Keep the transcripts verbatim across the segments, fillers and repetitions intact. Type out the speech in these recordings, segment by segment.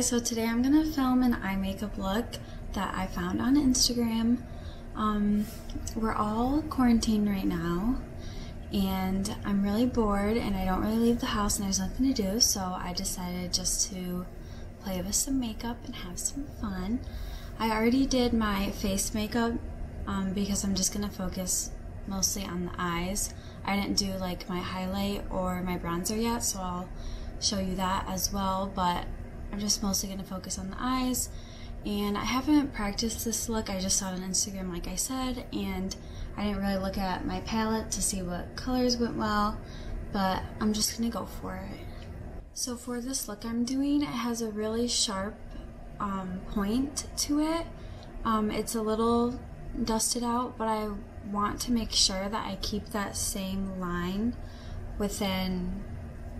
guys, so today I'm gonna film an eye makeup look that I found on Instagram. Um, we're all quarantined right now and I'm really bored and I don't really leave the house and there's nothing to do, so I decided just to play with some makeup and have some fun. I already did my face makeup um, because I'm just gonna focus mostly on the eyes. I didn't do like my highlight or my bronzer yet, so I'll show you that as well, but I'm just mostly going to focus on the eyes. And I haven't practiced this look, I just saw it on Instagram like I said, and I didn't really look at my palette to see what colors went well, but I'm just going to go for it. So for this look I'm doing, it has a really sharp um, point to it. Um, it's a little dusted out, but I want to make sure that I keep that same line within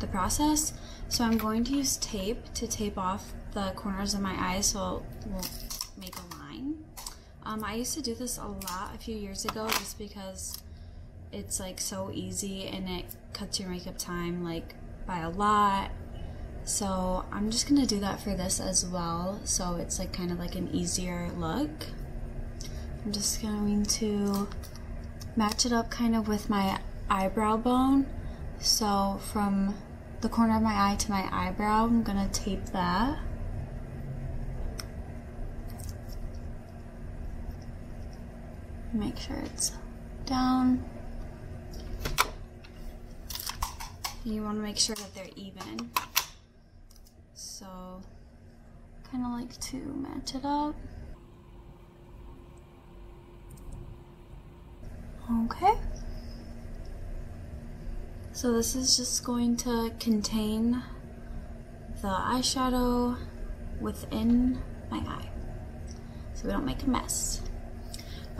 the process, so I'm going to use tape to tape off the corners of my eyes so it won't make a line. Um, I used to do this a lot a few years ago just because it's like so easy and it cuts your makeup time like by a lot, so I'm just gonna do that for this as well, so it's like kind of like an easier look. I'm just going to match it up kind of with my eyebrow bone, so from the corner of my eye to my eyebrow, I'm gonna tape that. Make sure it's down. You wanna make sure that they're even. So, kinda like to match it up. Okay. So this is just going to contain the eyeshadow within my eye, so we don't make a mess.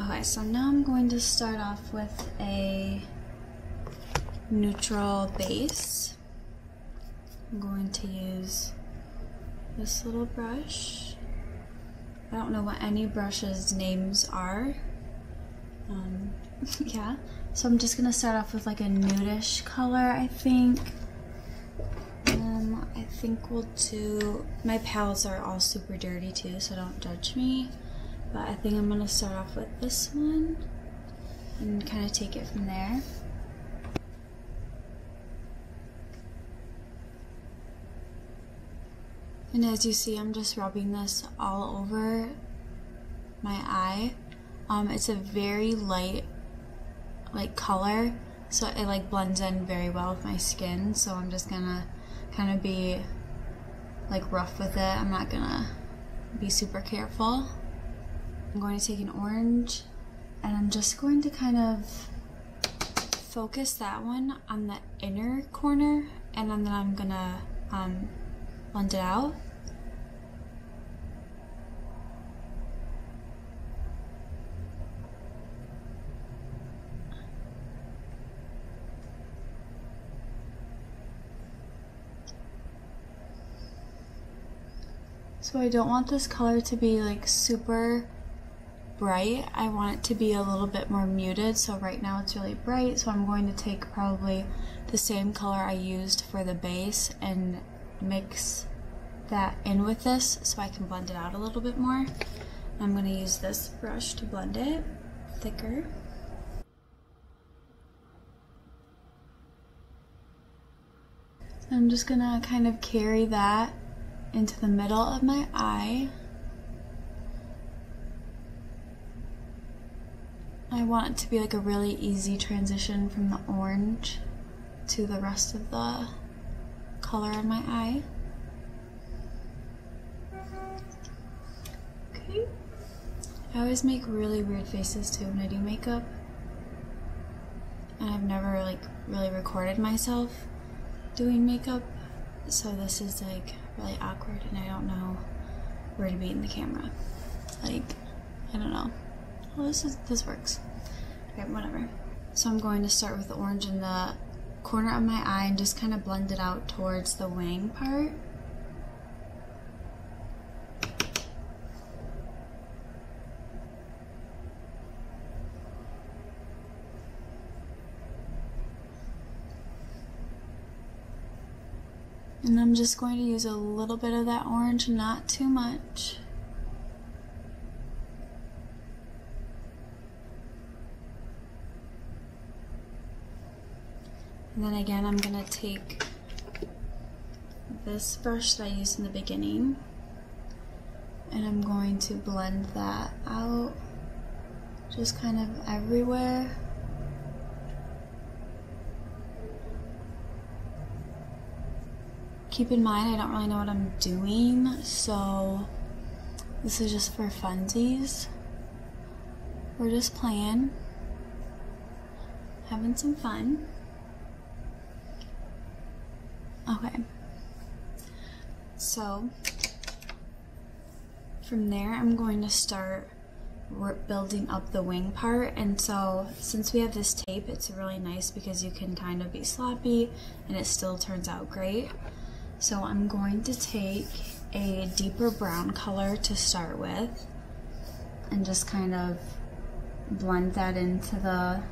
Okay, so now I'm going to start off with a neutral base. I'm going to use this little brush. I don't know what any brushes' names are. Um, yeah. So I'm just gonna start off with like a nudish color, I think. Um, I think we'll do, my palettes are all super dirty too, so don't judge me. But I think I'm gonna start off with this one and kind of take it from there. And as you see, I'm just rubbing this all over my eye. Um, it's a very light like color, so it like blends in very well with my skin, so I'm just gonna kind of be like rough with it. I'm not gonna be super careful. I'm going to take an orange and I'm just going to kind of focus that one on the inner corner, and then I'm gonna um, blend it out. So I don't want this color to be like super bright, I want it to be a little bit more muted, so right now it's really bright, so I'm going to take probably the same color I used for the base and mix that in with this so I can blend it out a little bit more. I'm going to use this brush to blend it thicker. I'm just going to kind of carry that into the middle of my eye. I want it to be like a really easy transition from the orange to the rest of the color in my eye. Okay. I always make really weird faces too when I do makeup, and I've never like really recorded myself doing makeup, so this is like really awkward and I don't know where to be in the camera. Like, I don't know. Well, this is, this works. Okay, whatever. So I'm going to start with the orange in the corner of my eye and just kind of blend it out towards the wing part. And I'm just going to use a little bit of that orange, not too much. And then again, I'm going to take this brush that I used in the beginning, and I'm going to blend that out just kind of everywhere. Keep in mind, I don't really know what I'm doing, so this is just for funsies. We're just playing, having some fun. Okay, so from there I'm going to start building up the wing part. And so since we have this tape, it's really nice because you can kind of be sloppy and it still turns out great. So I'm going to take a deeper brown color to start with and just kind of blend that into the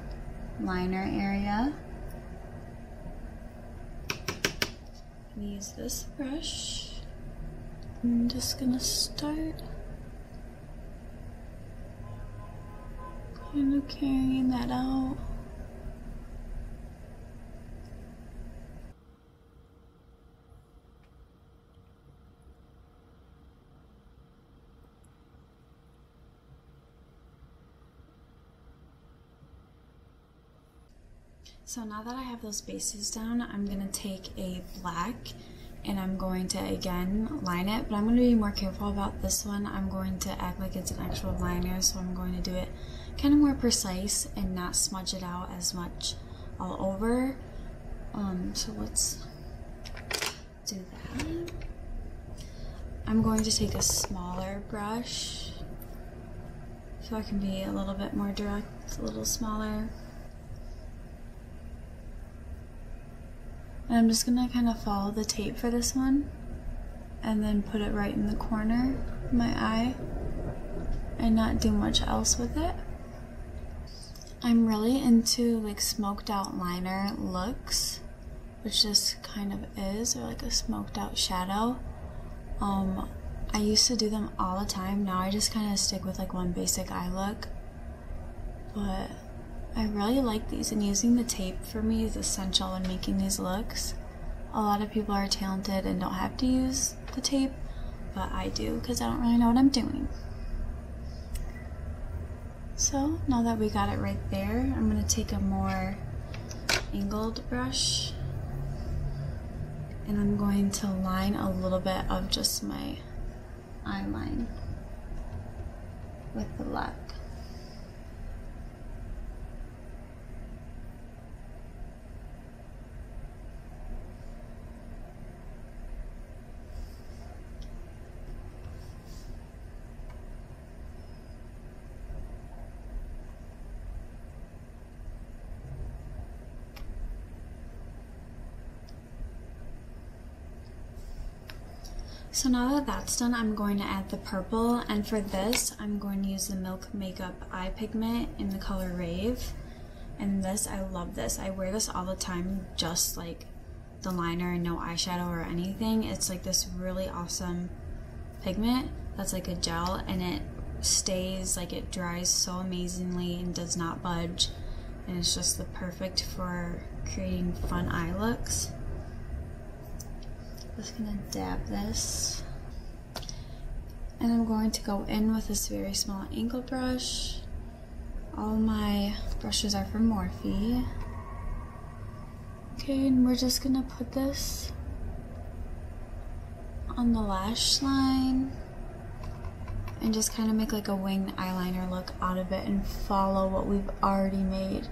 liner area. I'm gonna use this brush. I'm just gonna start kind of carrying that out. So now that I have those bases down, I'm going to take a black and I'm going to again line it, but I'm going to be more careful about this one. I'm going to act like it's an actual liner, so I'm going to do it kind of more precise and not smudge it out as much all over. Um, so let's do that. I'm going to take a smaller brush so I can be a little bit more direct, a little smaller. And I'm just going to kind of follow the tape for this one and then put it right in the corner of my eye and not do much else with it. I'm really into like smoked out liner looks, which this kind of is, or like a smoked out shadow. Um, I used to do them all the time. Now I just kind of stick with like one basic eye look. But I really like these, and using the tape for me is essential in making these looks. A lot of people are talented and don't have to use the tape, but I do because I don't really know what I'm doing. So now that we got it right there, I'm going to take a more angled brush and I'm going to line a little bit of just my eye line with the black. So now that that's done, I'm going to add the purple, and for this, I'm going to use the Milk Makeup Eye Pigment in the color Rave. And this, I love this. I wear this all the time, just like the liner and no eyeshadow or anything. It's like this really awesome pigment that's like a gel, and it stays, like it dries so amazingly and does not budge. And it's just the perfect for creating fun eye looks. Just gonna dab this, and I'm going to go in with this very small angle brush. All my brushes are from Morphe. Okay, and we're just gonna put this on the lash line and just kind of make like a winged eyeliner look out of it and follow what we've already made.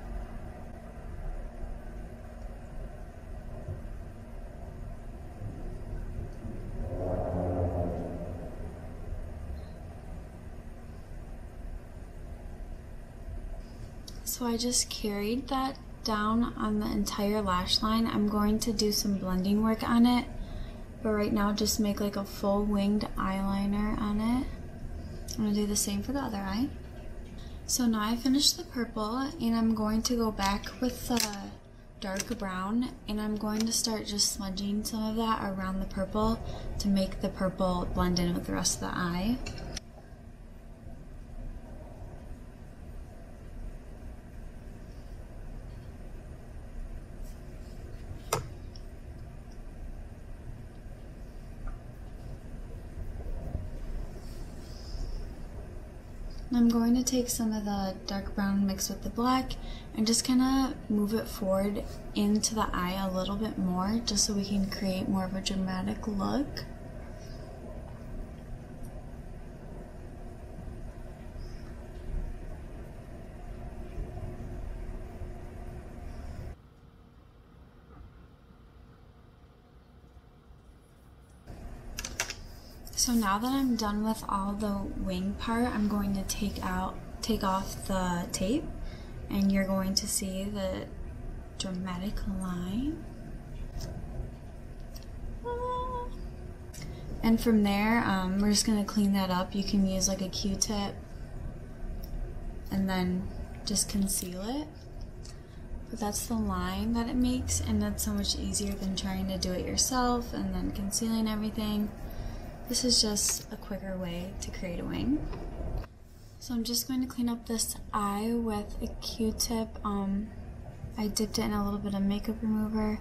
So I just carried that down on the entire lash line. I'm going to do some blending work on it, but right now just make like a full winged eyeliner on it. I'm going to do the same for the other eye. So now I finished the purple, and I'm going to go back with the dark brown, and I'm going to start just smudging some of that around the purple to make the purple blend in with the rest of the eye. I'm going to take some of the dark brown mixed with the black and just kind of move it forward into the eye a little bit more, just so we can create more of a dramatic look. So now that I'm done with all the wing part, I'm going to take out, take off the tape, and you're going to see the dramatic line. Ah. And from there, um, we're just going to clean that up. You can use like a Q-tip and then just conceal it. But that's the line that it makes, and that's so much easier than trying to do it yourself and then concealing everything. This is just a quicker way to create a wing. So I'm just going to clean up this eye with a Q-tip. Um, I dipped it in a little bit of makeup remover,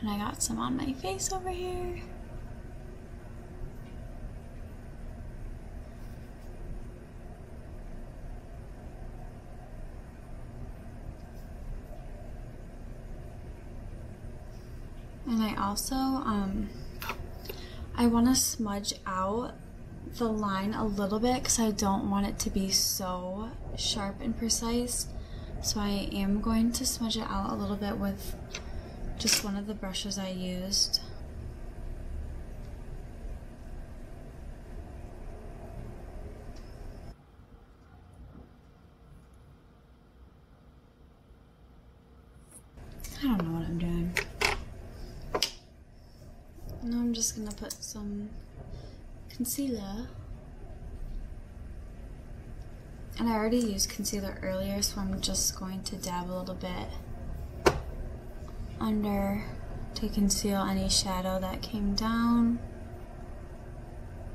and I got some on my face over here. And I also, um, I want to smudge out the line a little bit because I don't want it to be so sharp and precise. So I am going to smudge it out a little bit with just one of the brushes I used. I don't know what I'm doing. Now I'm just going to put some concealer, and I already used concealer earlier, so I'm just going to dab a little bit under to conceal any shadow that came down.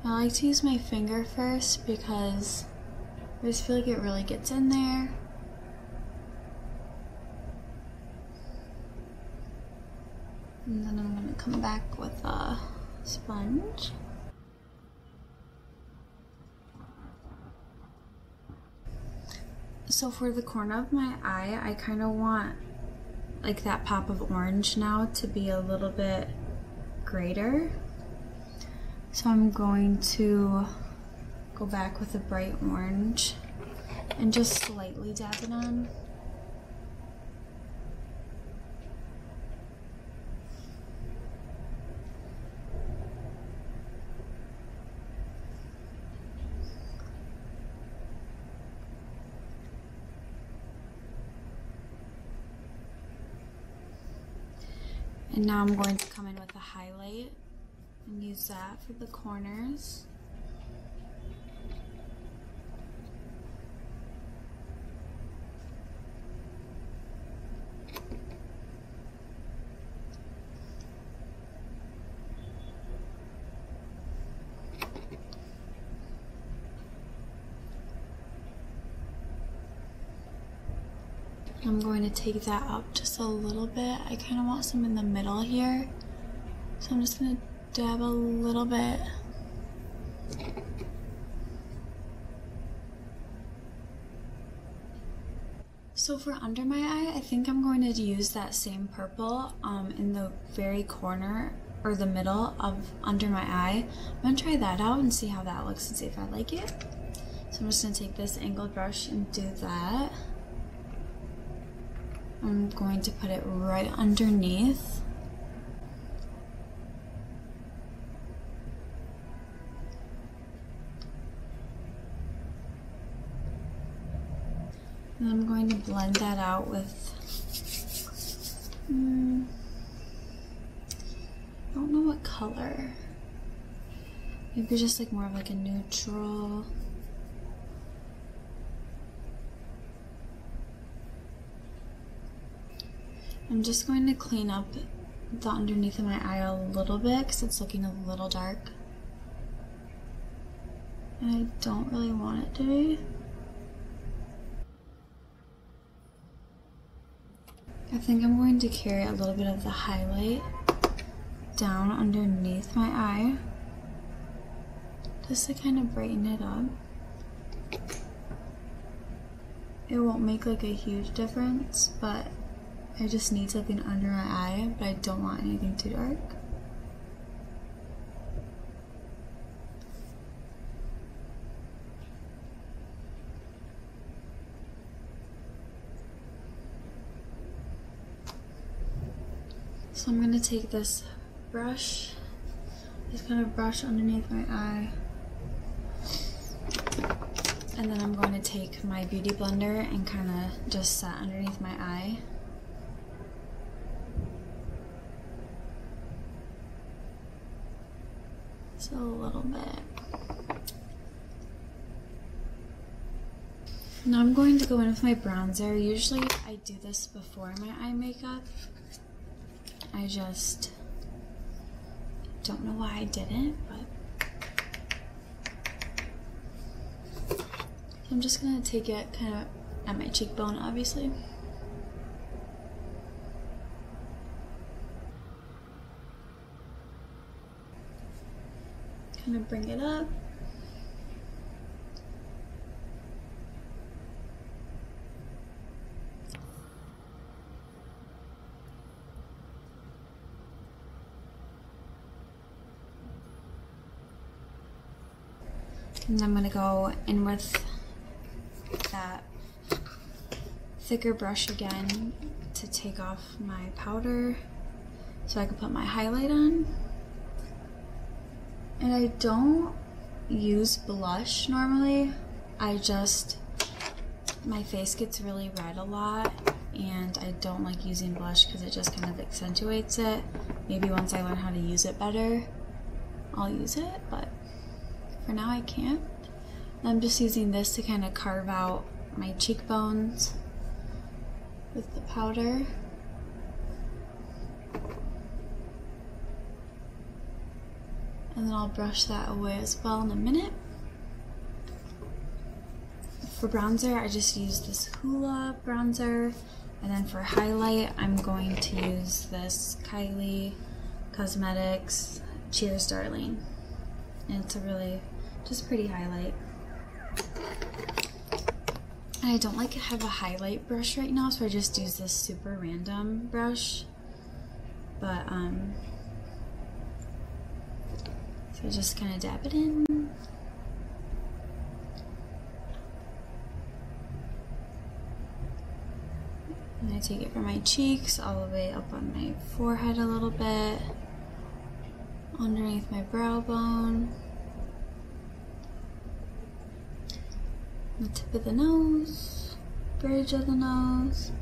I like to use my finger first because I just feel like it really gets in there. And then I'm going to come back with a sponge. So for the corner of my eye, I kind of want like that pop of orange now to be a little bit greater. So I'm going to go back with a bright orange and just slightly dab it on. And now I'm going to come in with a highlight and use that for the corners. I'm going to take that up just a little bit. I kind of want some in the middle here. So I'm just going to dab a little bit. So for under my eye, I think I'm going to use that same purple um, in the very corner or the middle of under my eye. I'm going to try that out and see how that looks and see if I like it. So I'm just going to take this angled brush and do that. I'm going to put it right underneath. And I'm going to blend that out with, um, I don't know what color. Maybe just like more of like a neutral. I'm just going to clean up the underneath of my eye a little bit because it's looking a little dark. And I don't really want it to be. I think I'm going to carry a little bit of the highlight down underneath my eye just to kind of brighten it up. It won't make like a huge difference, but I just need something under my eye, but I don't want anything too dark. So I'm going to take this brush, just kind of brush underneath my eye, and then I'm going to take my beauty blender and kind of just set underneath my eye. So a little bit. Now I'm going to go in with my bronzer. Usually I do this before my eye makeup. I just don't know why I didn't, but I'm just going to take it kind of at my cheekbone, obviously. Kind of bring it up. And I'm going to go in with that thicker brush again to take off my powder so I can put my highlight on. And I don't use blush normally. I just, my face gets really red a lot and I don't like using blush because it just kind of accentuates it. Maybe once I learn how to use it better, I'll use it, but for now I can't. And I'm just using this to kind of carve out my cheekbones with the powder. And then I'll brush that away as well in a minute. For bronzer, I just use this Hoola bronzer. And then for highlight, I'm going to use this Kylie Cosmetics Cheers, Darling. And it's a really just pretty highlight. I don't like to have a highlight brush right now, so I just use this super random brush. But, um, so just kind of dab it in. And I take it from my cheeks all the way up on my forehead a little bit, underneath my brow bone, the tip of the nose, bridge of the nose.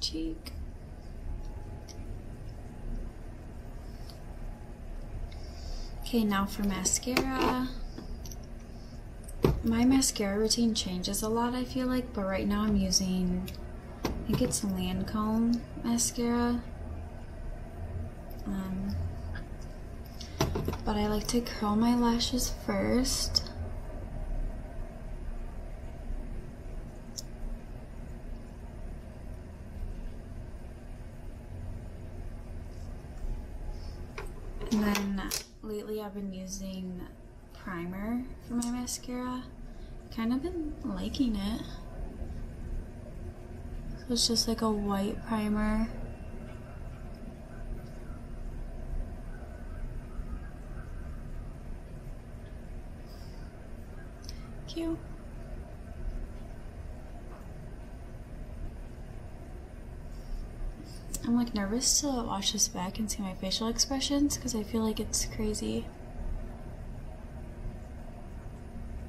Cheek. Okay, now for mascara. My mascara routine changes a lot, I feel like, but right now I'm using, I think it's Lancome mascara. Um, but I like to curl my lashes first. And then lately I've been using primer for my mascara. Kind of been liking it. So it's just like a white primer. Cute. I'm like nervous to watch this back and see my facial expressions because I feel like it's crazy.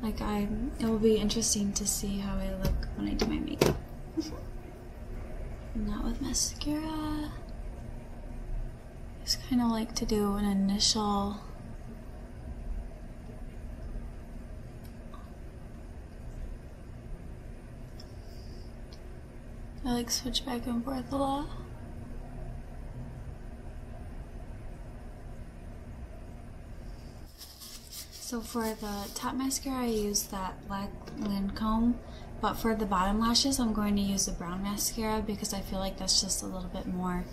Like I, it will be interesting to see how I look when I do my makeup. Not with mascara. Just kind of like to do an initial I like switch back and forth a lot. So for the top mascara, I used that black Lancome, but for the bottom lashes, I'm going to use a brown mascara because I feel like that's just a little bit more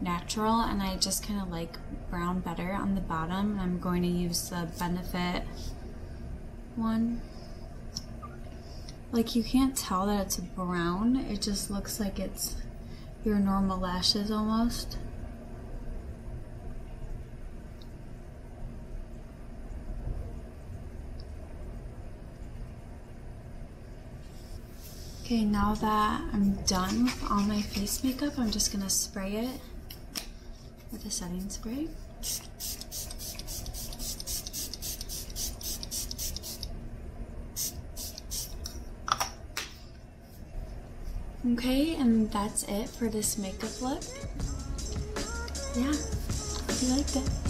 natural, and I just kind of like brown better on the bottom. And I'm going to use the Benefit one. Like, you can't tell that it's brown, it just looks like it's your normal lashes almost. Okay, now that I'm done with all my face makeup, I'm just gonna spray it with a setting spray. Okay, and that's it for this makeup look. Yeah, hope you liked it.